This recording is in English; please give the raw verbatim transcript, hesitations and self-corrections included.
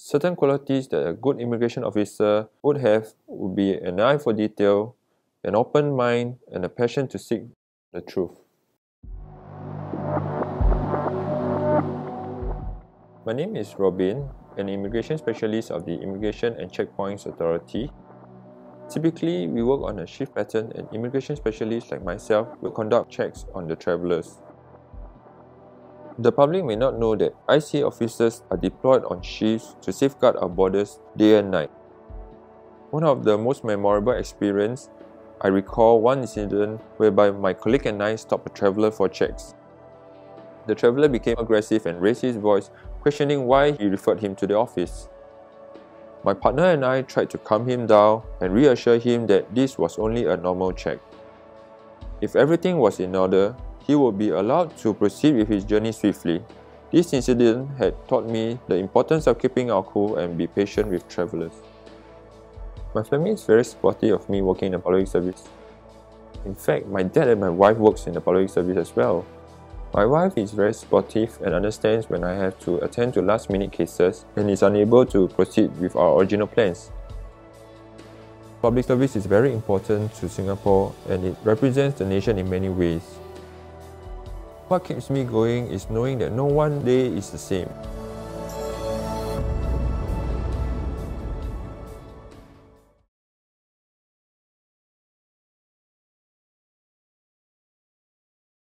Certain qualities that a good immigration officer would have would be an eye for detail, an open mind, and a passion to seek the truth. My name is Robin, an immigration specialist of the Immigration and Checkpoints Authority. Typically, we work on a shift pattern, and immigration specialists like myself will conduct checks on the travellers. The public may not know that I C A officers are deployed on shifts to safeguard our borders day and night. One of the most memorable experiences, I recall one incident whereby my colleague and I stopped a traveller for checks. The traveller became aggressive and raised his voice, questioning why he referred him to the office. My partner and I tried to calm him down and reassure him that this was only a normal check. If everything was in order, he would be allowed to proceed with his journey swiftly. This incident had taught me the importance of keeping our cool and be patient with travellers. My family is very supportive of me working in the public service. In fact, my dad and my wife works in the public service as well. My wife is very supportive and understands when I have to attend to last-minute cases and is unable to proceed with our original plans. Public service is very important to Singapore, and it represents the nation in many ways. What keeps me going is knowing that no one day is the same.